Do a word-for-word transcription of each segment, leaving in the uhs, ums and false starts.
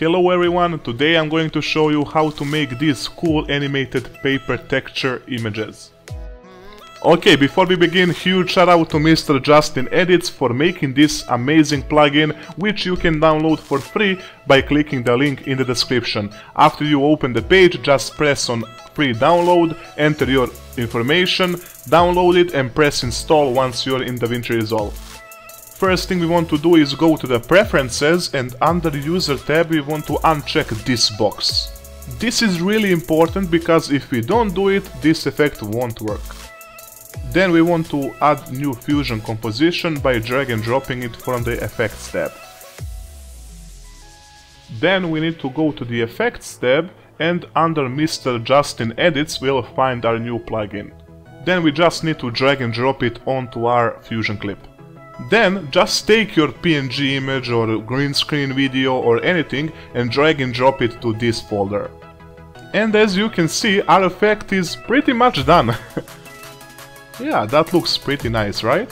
Hello everyone, today I'm going to show you how to make these cool animated paper texture images. Ok, before we begin, huge shoutout to MrJustinEdits for making this amazing plugin, which you can download for free by clicking the link in the description. After you open the page, just press on free download, enter your information, download it and press install once you're in DaVinci Resolve. First thing we want to do is go to the preferences and under the user tab we want to uncheck this box. This is really important because if we don't do it, this effect won't work. Then we want to add new fusion composition by drag and dropping it from the effects tab. Then we need to go to the effects tab and under MrJustinEdits we'll find our new plugin. Then we just need to drag and drop it onto our fusion clip. Then just take your P N G image or green screen video or anything and drag and drop it to this folder. And as you can see, our effect is pretty much done. Yeah, that looks pretty nice, right?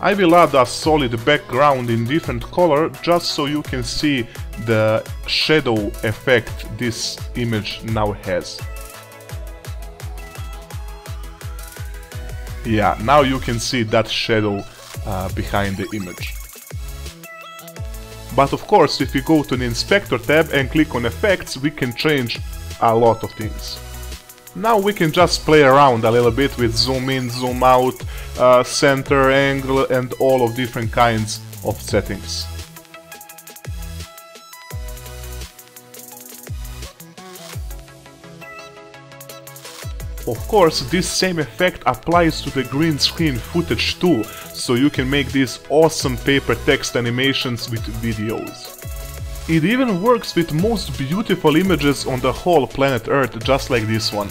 I will add a solid background in different color just so you can see the shadow effect this image now has. Yeah, now you can see that shadow uh, behind the image. But of course, if you go to the inspector tab and click on effects, we can change a lot of things. Now we can just play around a little bit with zoom in, zoom out, uh, center, angle and all of different kinds of settings. Of course, this same effect applies to the green screen footage too, so you can make these awesome paper text animations with videos. It even works with most beautiful images on the whole planet Earth, just like this one.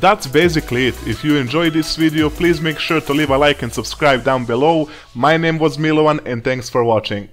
That's basically it. If you enjoyed this video, please make sure to leave a like and subscribe down below. My name was Milovan and thanks for watching.